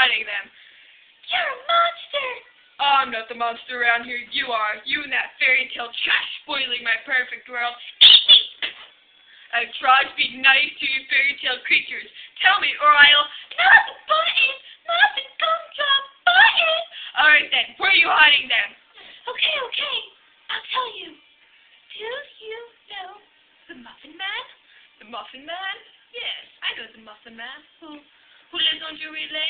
fighting them. You're a monster! I'm not the monster around here. You are. You and that fairy tale trash spoiling my perfect world. I've tried to be nice to you fairy tale creatures. Tell me, or I'll... Not the button! Not the gumdrop button! Alright then, where are you hiding them? Okay, okay. I'll tell you. Do you know the Muffin Man? The Muffin Man? Yes, I know the Muffin Man. Who lives on Drury Lane?